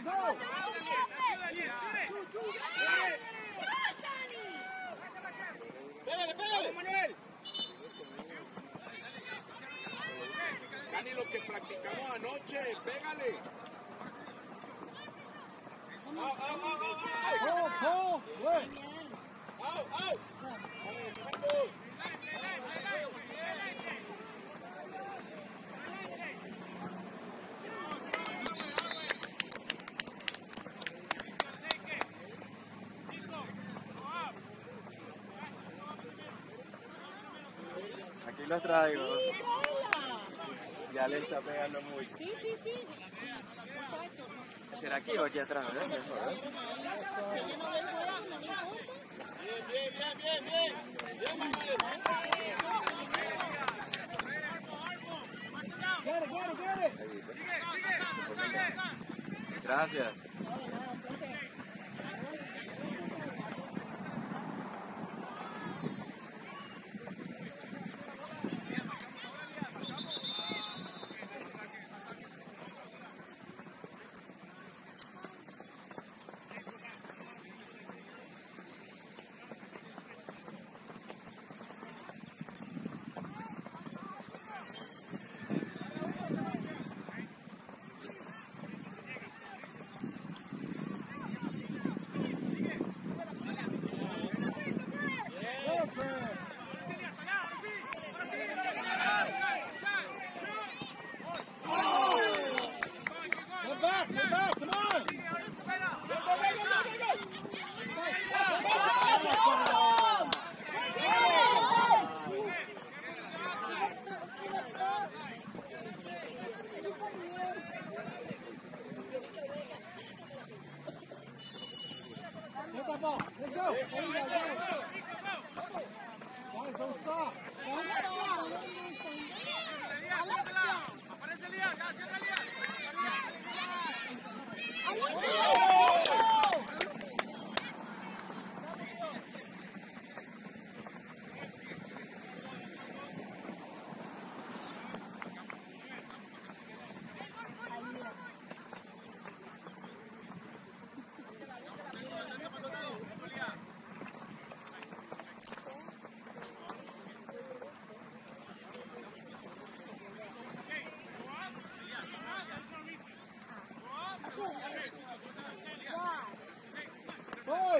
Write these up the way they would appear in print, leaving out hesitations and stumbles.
go! ¡Pégale, pégale! ¡Manuel! Dani, lo que practicamos anoche, pégale. ¡Au, au, au, au! ¡Go, go! ¡Au, au! Aquí los traigo. Ya le está pegando muy. Sí, sí, sí. ¿Será aquí o aquí atrás? ¿Verdad? Bien. Gracias.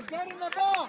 Get in the ball! ¡Vamos!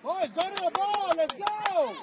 Boys, go to the ball, let's go!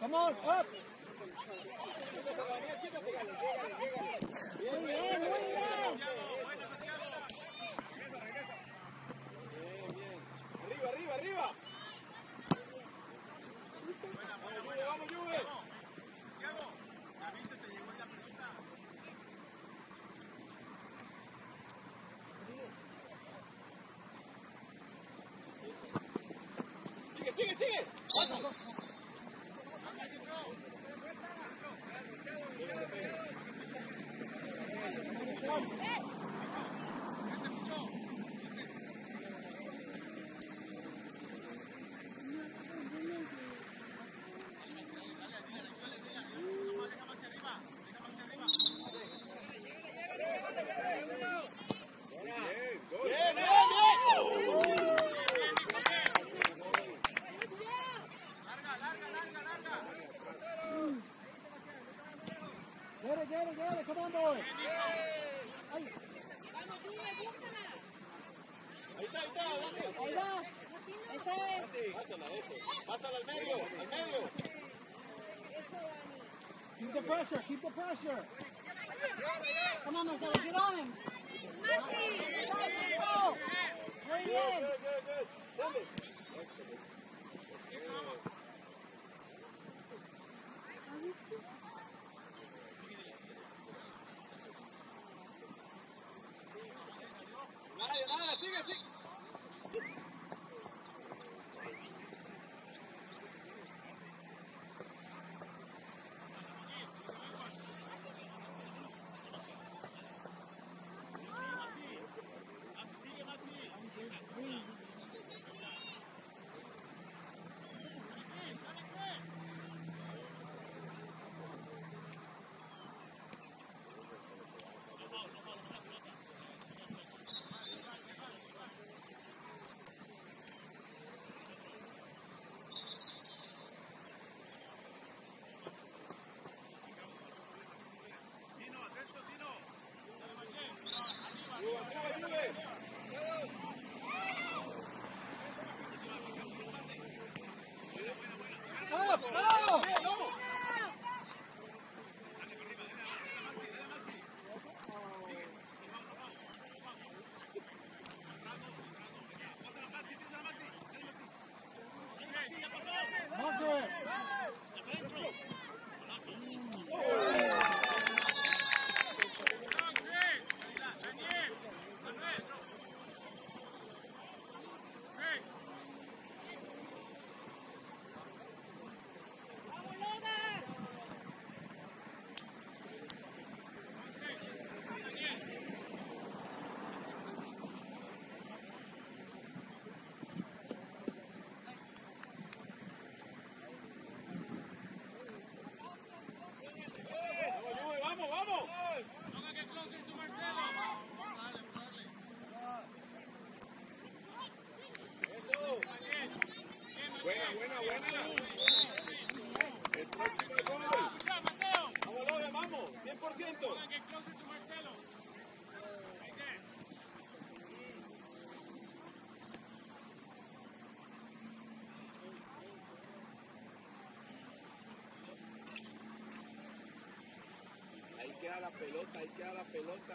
Come on, up! Keep the pressure, keep the pressure. Come on, Marcelo, get on him. Muy bien. Ahí queda la pelota.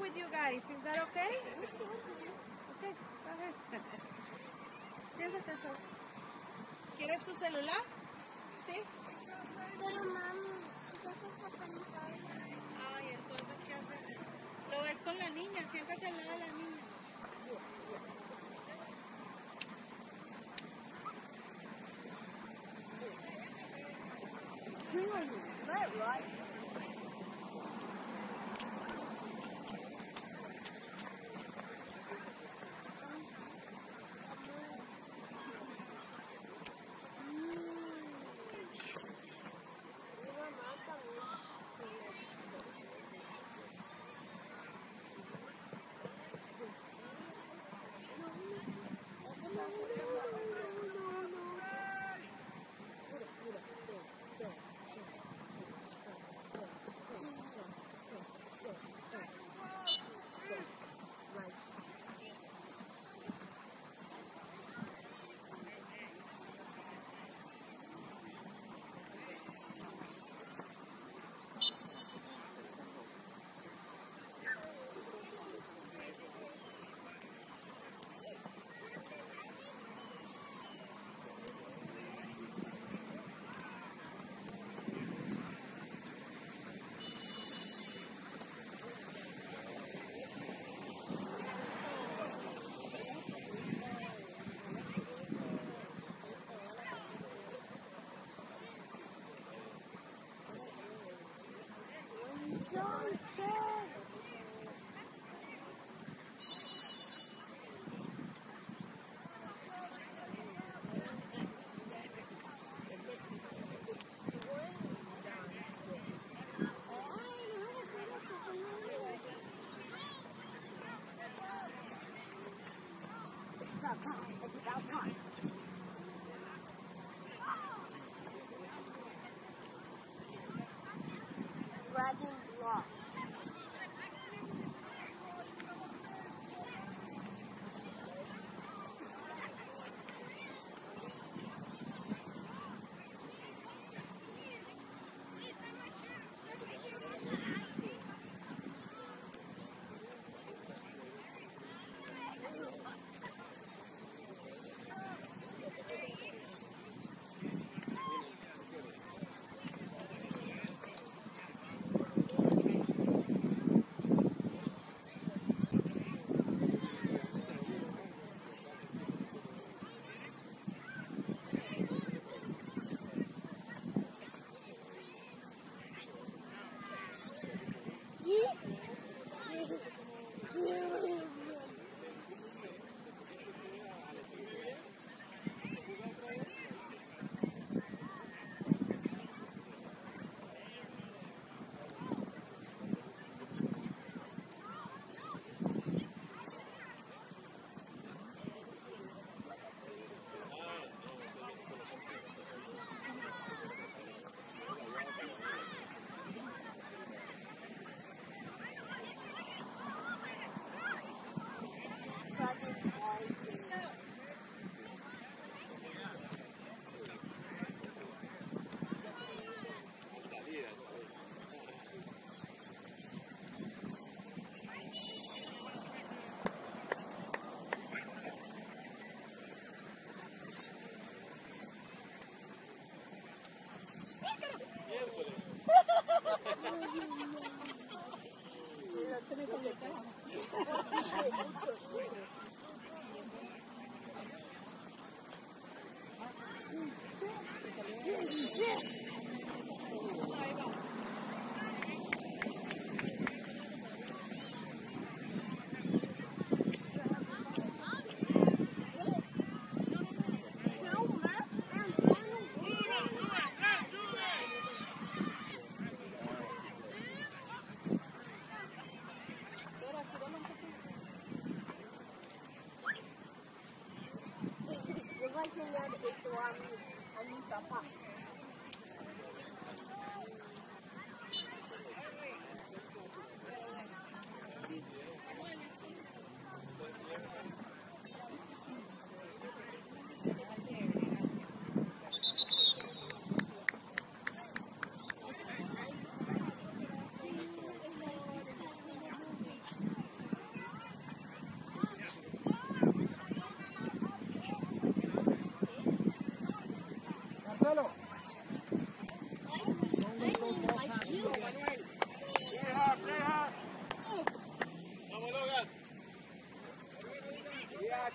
with you guys. Is that okay? Okay, go ahead. Siéntate, Sol. ¿Quieres tu celular? Sí. Pero mami, yo soy papá. Ay, entonces, ¿qué haces? Lo ves con la niña. Siéntate al lado de la niña. Who are you? Is that right?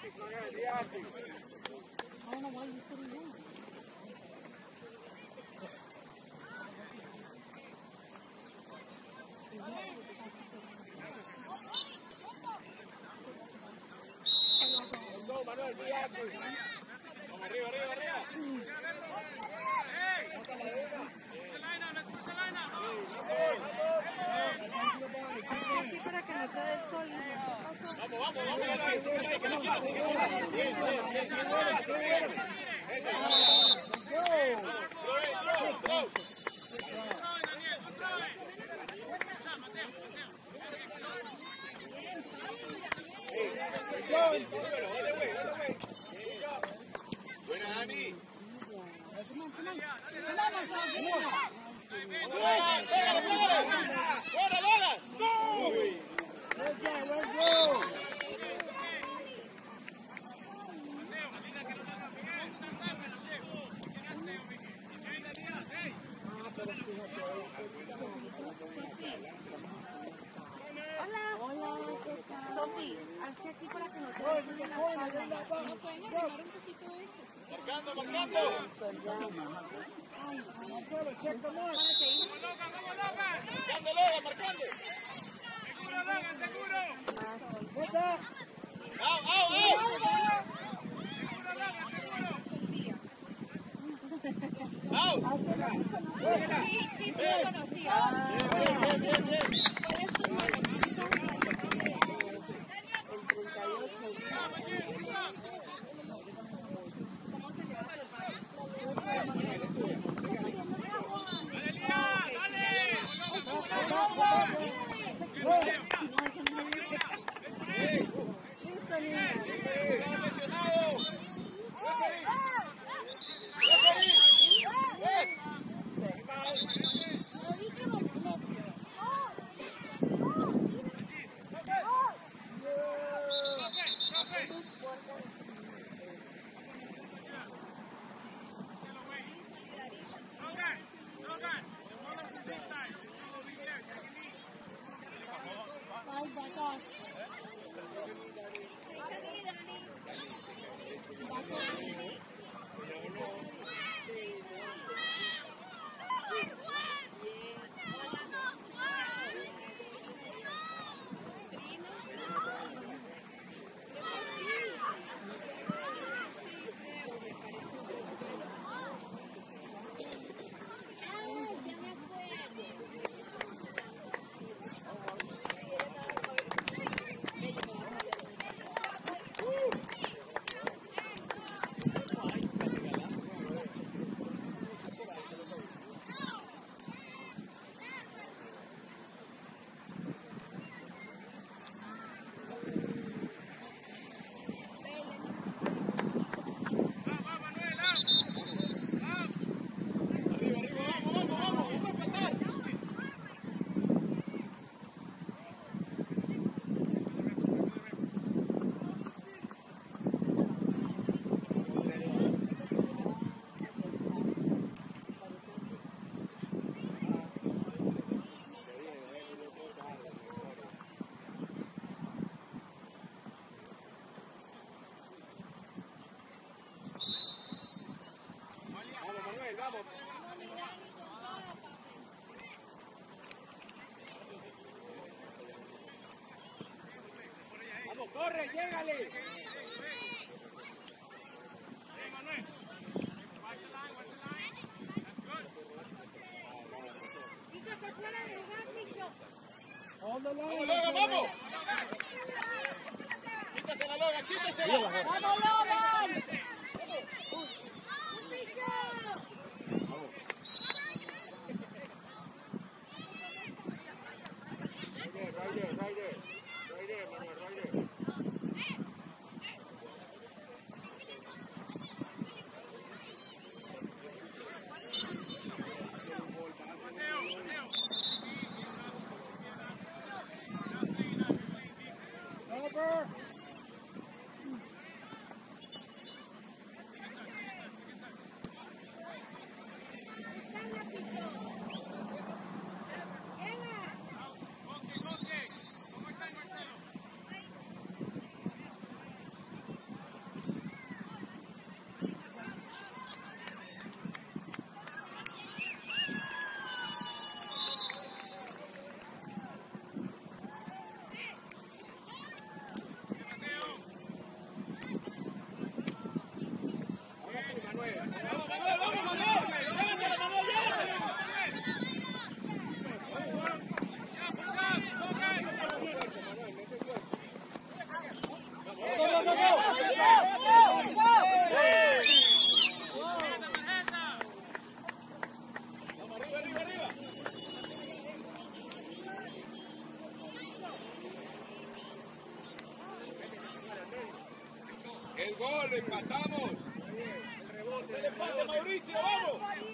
I don't know why you put it in. ¡Corre, llégale! Gol, empatamos. Rebote, el empate, Mauricio, vamos. Rebote, Manuel.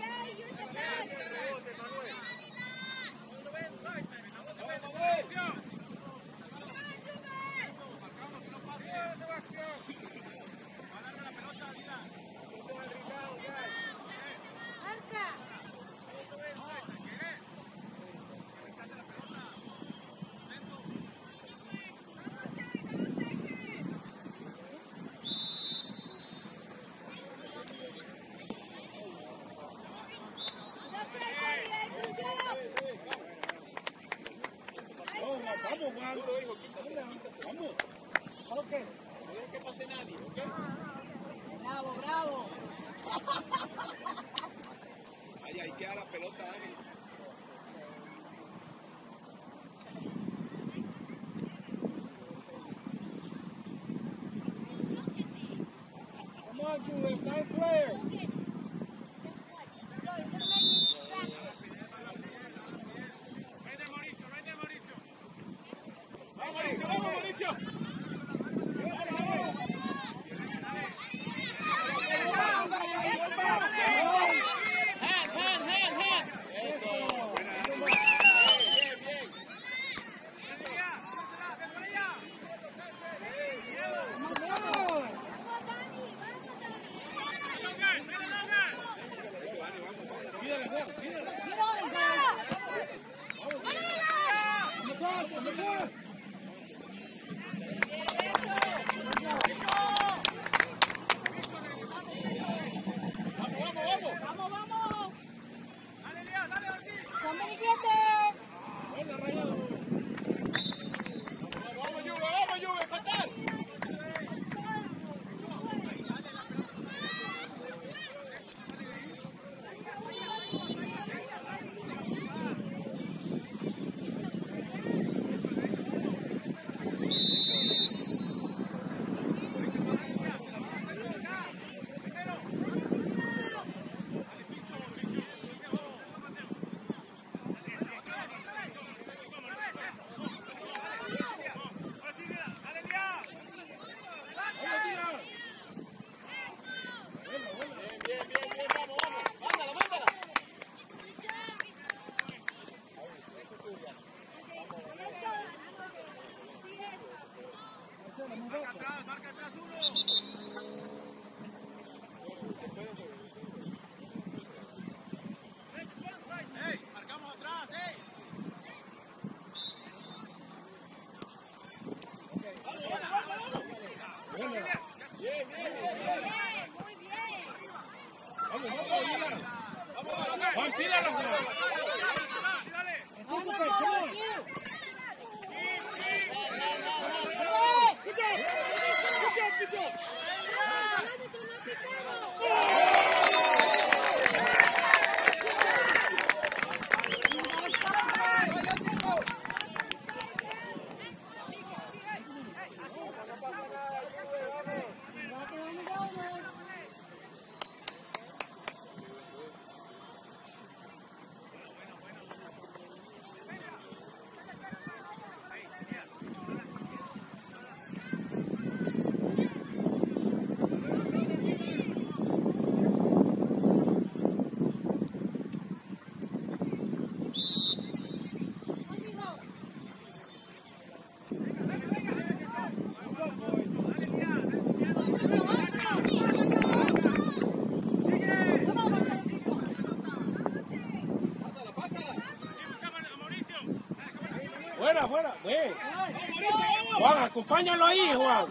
Juan, acompáñalo ahí, Juan.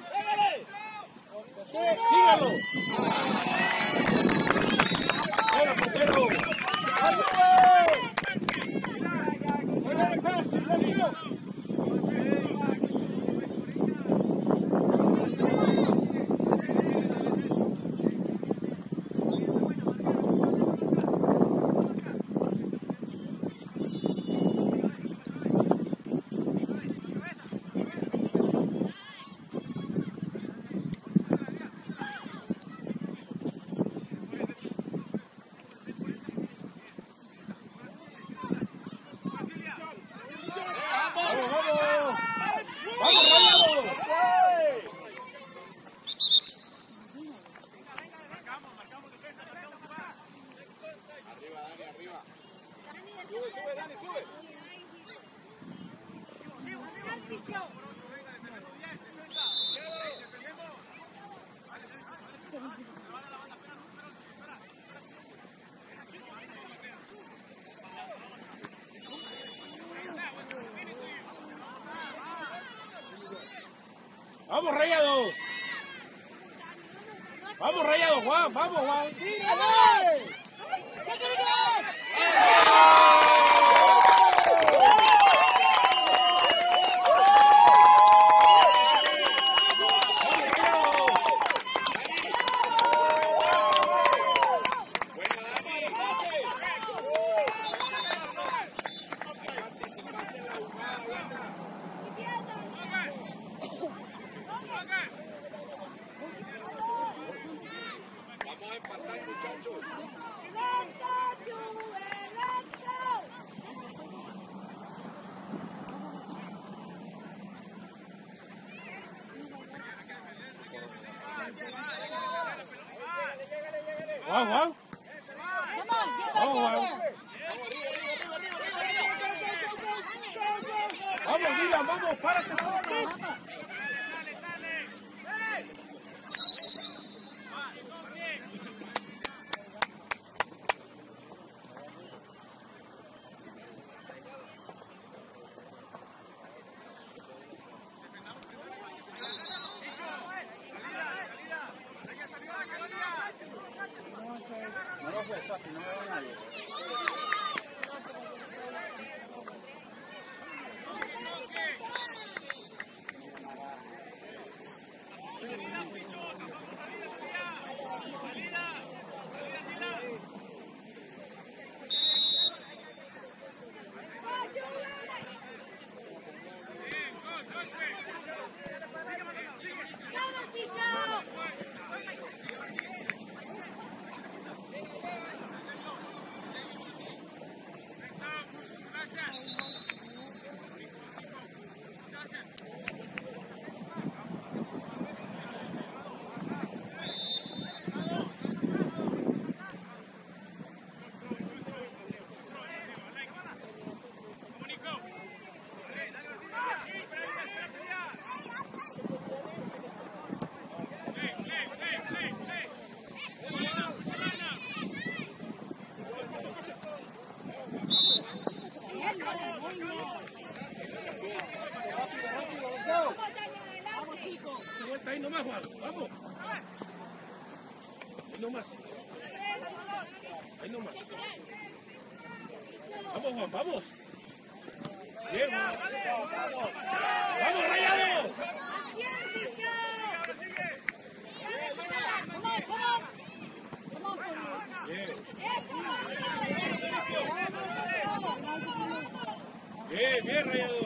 Sí, sígalo. Bueno, portero. ¡Vamos, Rayados! ¡Vamos, Rayado! ¡Vamos, Rayado, Juan! ¡Vamos, Juan! Wow, wow. Come on, get back out there. Vamos, Lila, vamos, párate. Vamos, Juan, vamos. Bien, Juan. Vamos, Rayado. Bien, bien, Rayado.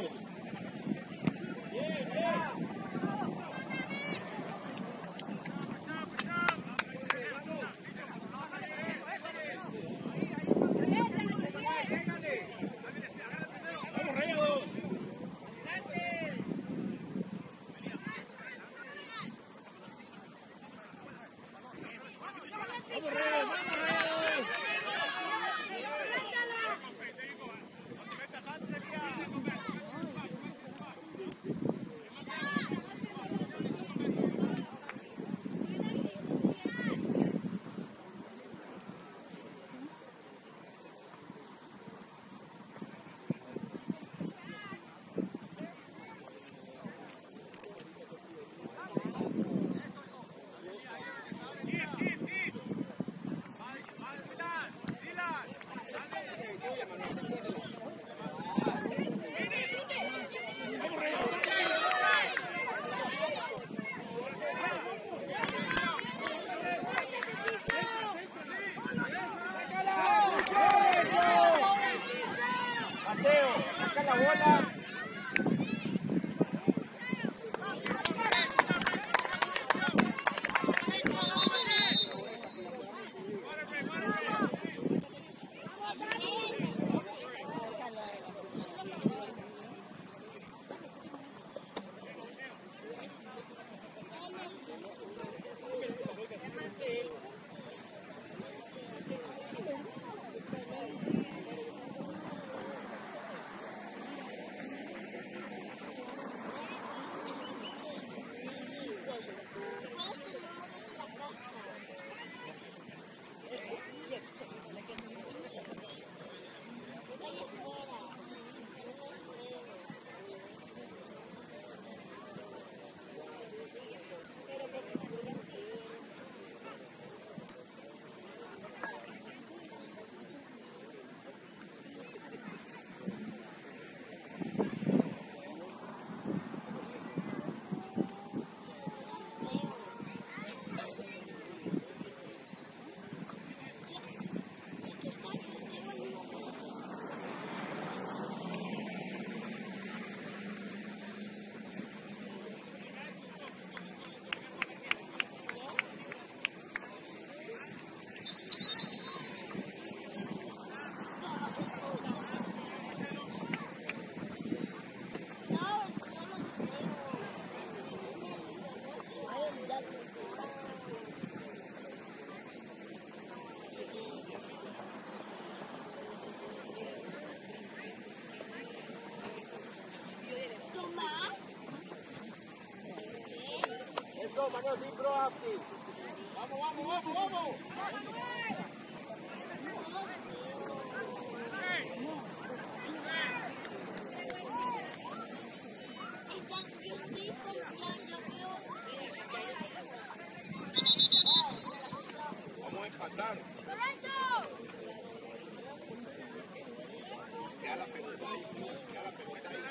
bro, para que sí, bro, aquí. Vamos, vamos, vamos, vamos. Vamos empatando. Ya la pelota ahí, ya la pelota ahí.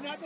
¡Una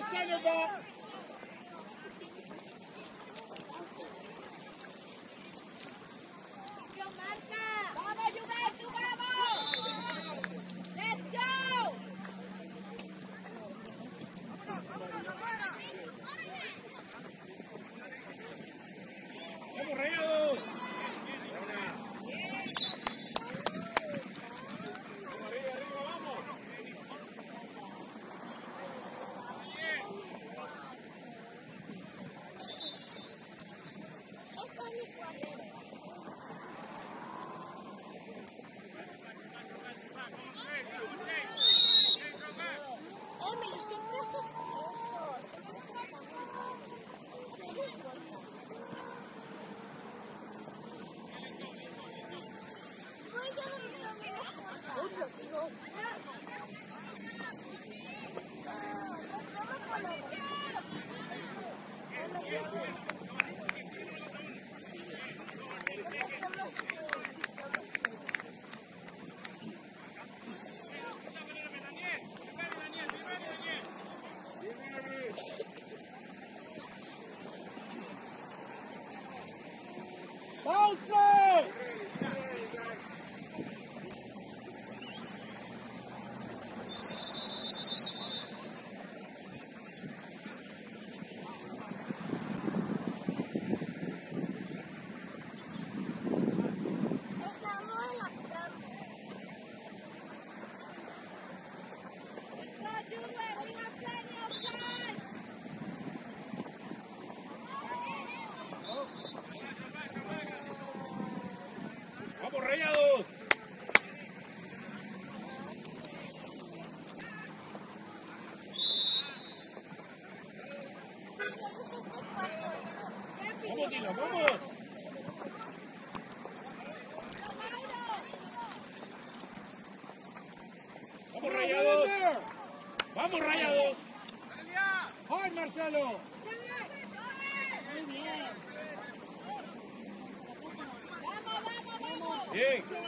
Vamos, Daniel, vamos. Vamos, Rayados. Vamos, Rayados. ¡Ay, Marcelo! Muy bien. Vamos, vamos, vamos. Bien. ¡Vamos,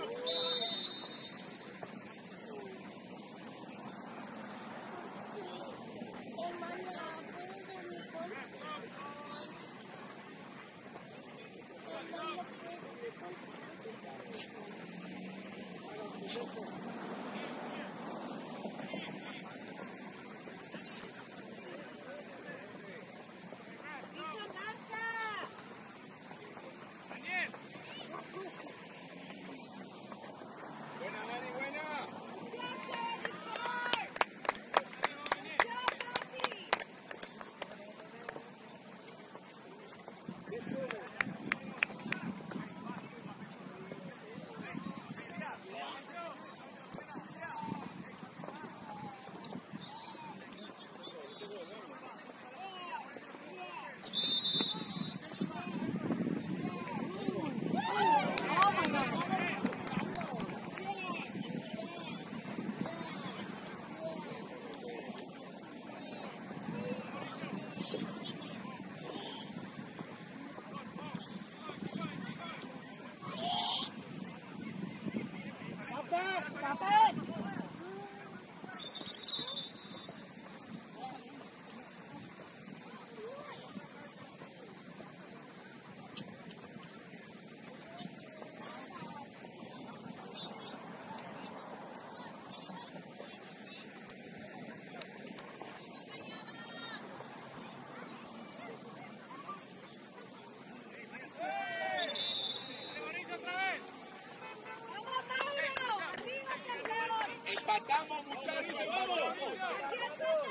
muchachos! ¡Vamos! ¡Aquí estamos!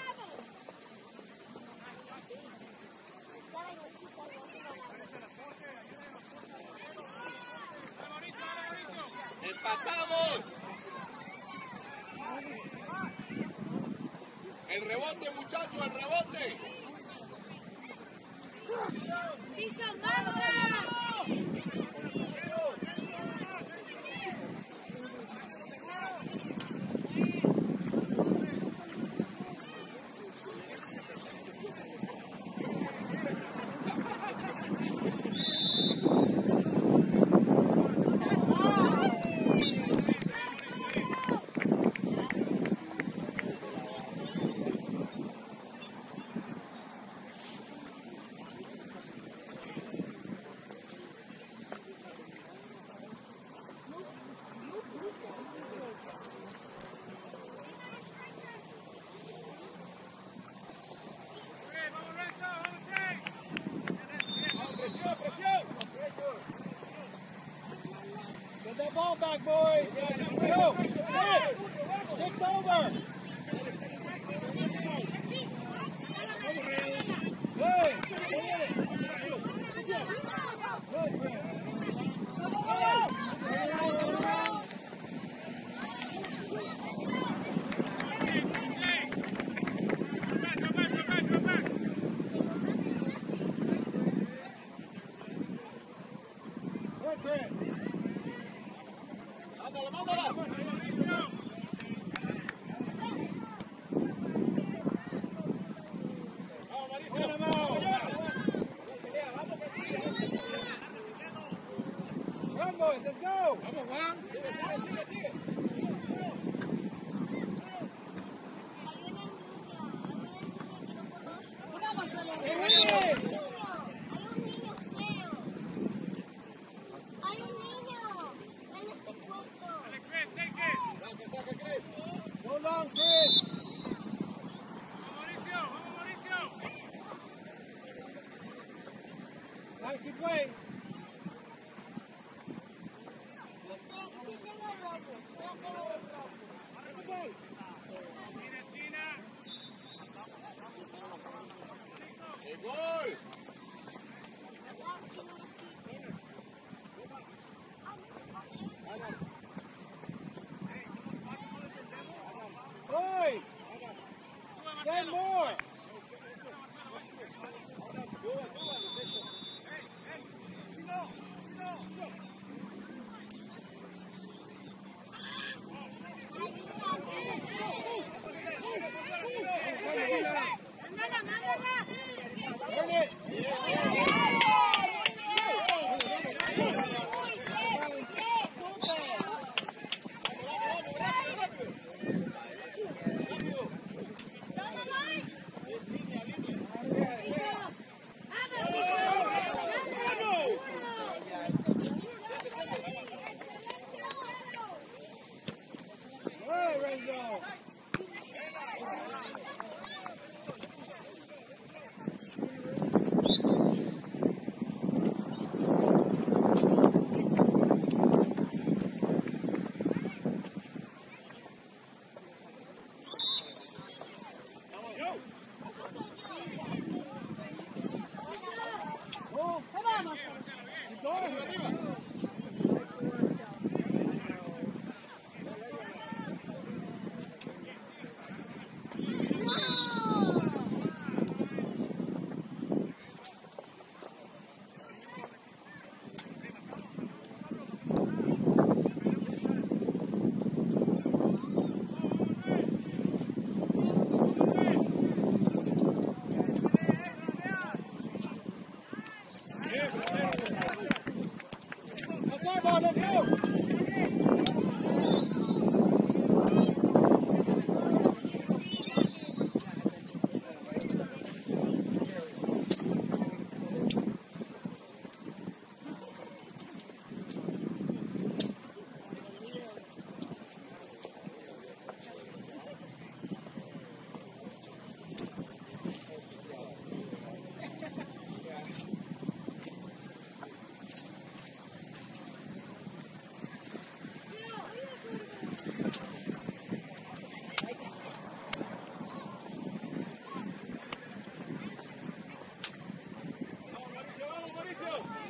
¡Empatamos! ¡El rebote, muchachos! ¡El rebote! ¡Piso, vamos! Get that ball back, boys! Yeah, go! Six over! Ten more! Good! Let's go.